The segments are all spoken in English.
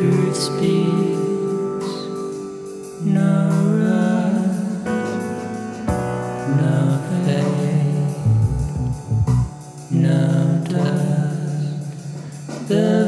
truth speaks, no wrath, no pain, no dust. The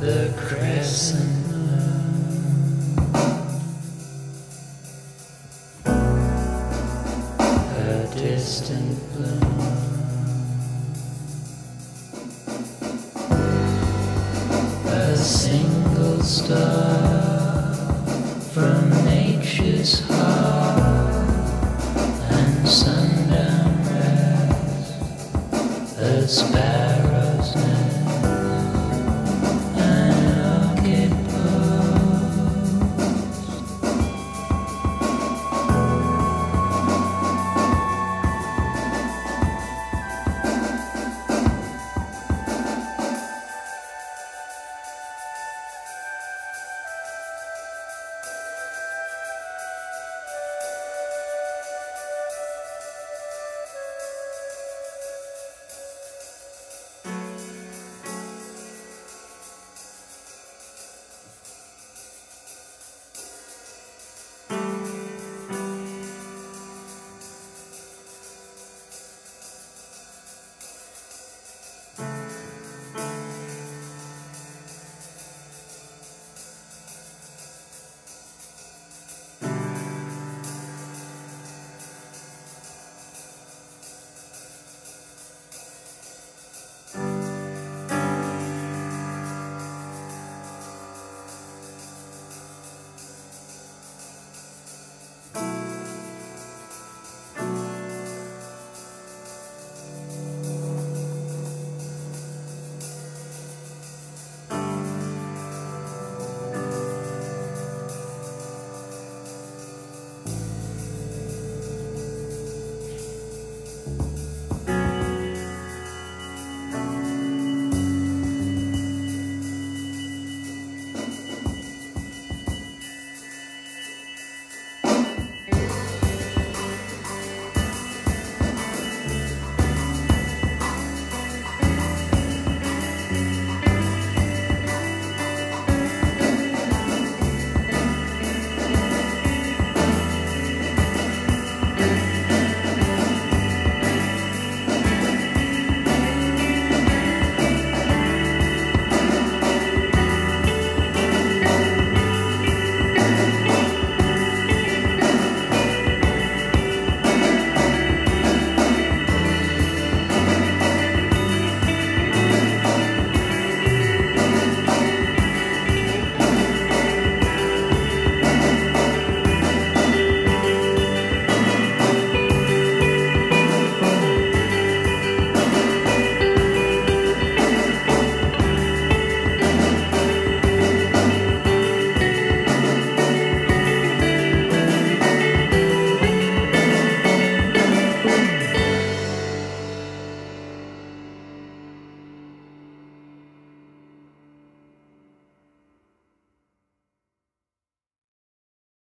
vessel, the vessel. A single star from nature's heart.